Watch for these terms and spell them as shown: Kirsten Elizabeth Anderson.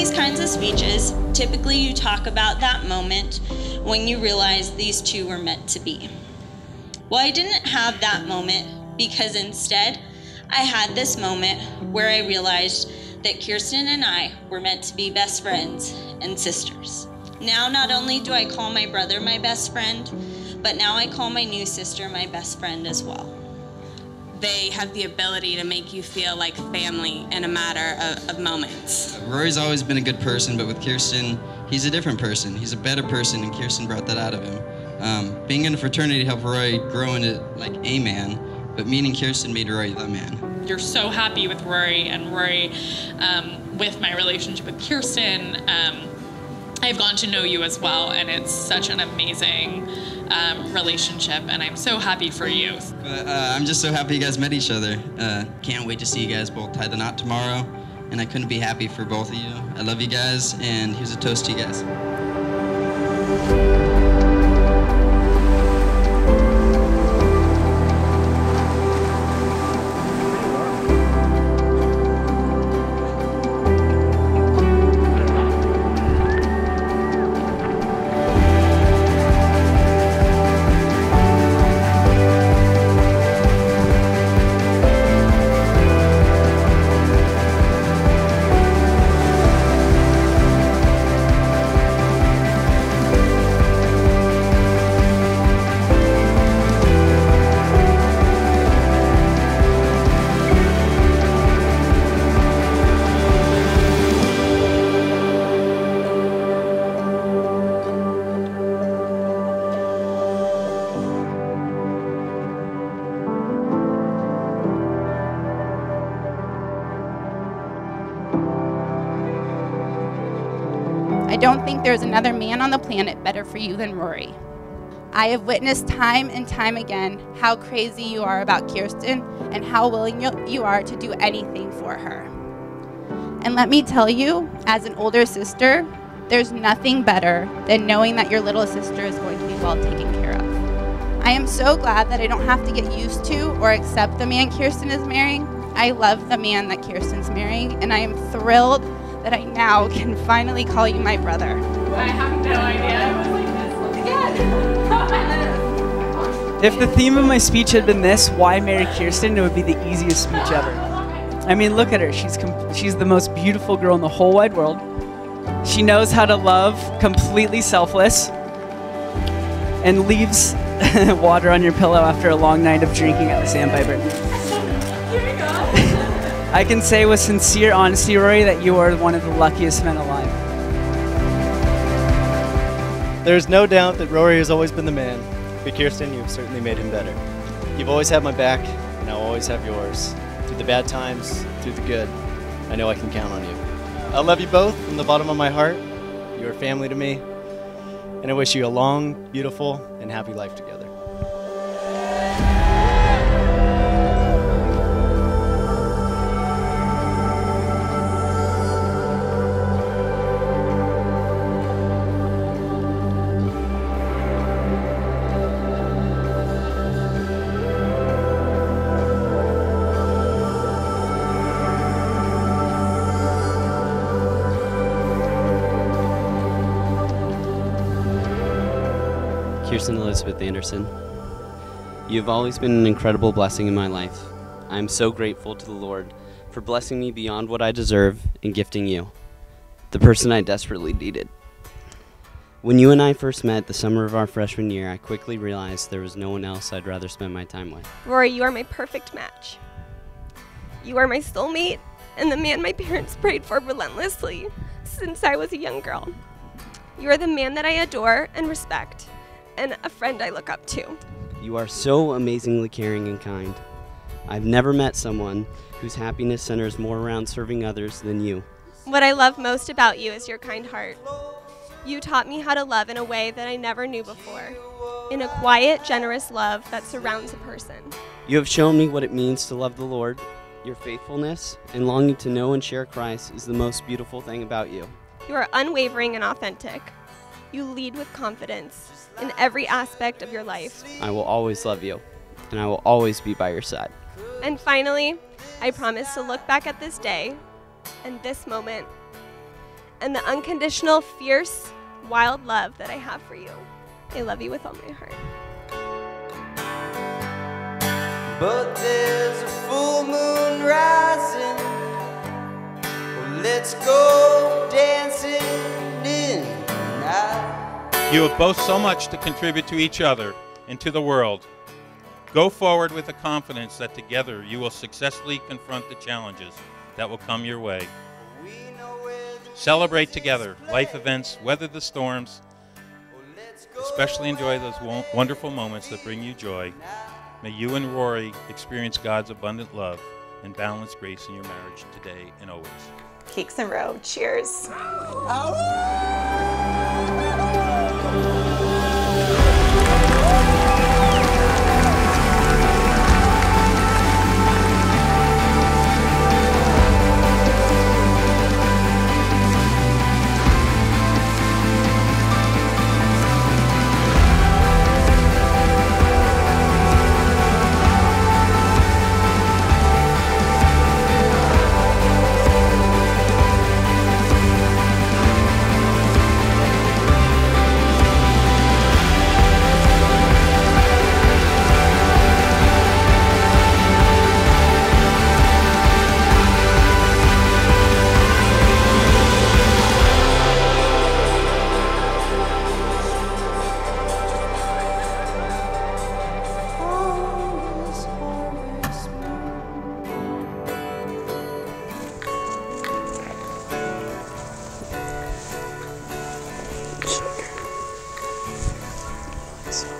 these kinds of speeches, typically you talk about that moment when you realized these two were meant to be. Well, I didn't have that moment because instead I had this moment where I realized that Kirsten and I were meant to be best friends and sisters. Now not only do I call my brother my best friend, but now I call my new sister my best friend as well. They have the ability to make you feel like family in a matter of moments. Rory's always been a good person, but with Kirsten, he's a different person. He's a better person, and Kirsten brought that out of him. Being in a fraternity helped Rory grow into like a man, but meeting Kirsten made Rory the man. You're so happy with Rory, and Rory, with my relationship with Kirsten, I've gotten to know you as well, and it's such an amazing relationship, and I'm so happy for you. I'm just so happy you guys met each other. Can't wait to see you guys both tie the knot tomorrow, and I couldn't be happy for both of you. I love you guys, and here's a toast to you guys. I don't think there's another man on the planet better for you than Rory. I have witnessed time and time again how crazy you are about Kirsten and how willing you are to do anything for her. And let me tell you, as an older sister, there's nothing better than knowing that your little sister is going to be well taken care of. I am so glad that I don't have to get used to or accept the man Kirsten is marrying. I love the man that Kirsten's marrying, and I am thrilled that I now can finally call you my brother. I have no idea. I was like this again. If the theme of my speech had been this, why marry Kirsten, it would be the easiest speech ever. I mean, look at her. She's the most beautiful girl in the whole wide world. She knows how to love completely selfless and leaves water on your pillow after a long night of drinking at the Sandpiper. Here we go. I can say with sincere honesty, Rory, that you are one of the luckiest men alive. There's no doubt that Rory has always been the man, but Kirsten, you've certainly made him better. You've always had my back, and I'll always have yours. Through the bad times, through the good, I know I can count on you. I love you both from the bottom of my heart. You are family to me, and I wish you a long, beautiful, and happy life together. Kirsten Elizabeth Anderson, you have always been an incredible blessing in my life. I am so grateful to the Lord for blessing me beyond what I deserve and gifting you, the person I desperately needed. When you and I first met the summer of our freshman year, I quickly realized there was no one else I'd rather spend my time with. Rory, you are my perfect match. You are my soulmate and the man my parents prayed for relentlessly since I was a young girl. You are the man that I adore and respect, and a friend I look up to. You are so amazingly caring and kind. I've never met someone whose happiness centers more around serving others than you. What I love most about you is your kind heart. You taught me how to love in a way that I never knew before, in a quiet, generous love that surrounds a person. You have shown me what it means to love the Lord. Your faithfulness and longing to know and share Christ is the most beautiful thing about you. You are unwavering and authentic. You lead with confidence in every aspect of your life. I will always love you, and I will always be by your side. And finally, I promise to look back at this day and this moment and the unconditional, fierce, wild love that I have for you. I love you with all my heart. But there's a full moon rising. Well, let's go dancing in the night. You have both so much to contribute to each other and to the world. Go forward with the confidence that together you will successfully confront the challenges that will come your way. Celebrate together life events, weather the storms, especially enjoy those wonderful moments that bring you joy. May you and Rory experience God's abundant love and boundless grace in your marriage today and always. Cakes and row. Cheers. So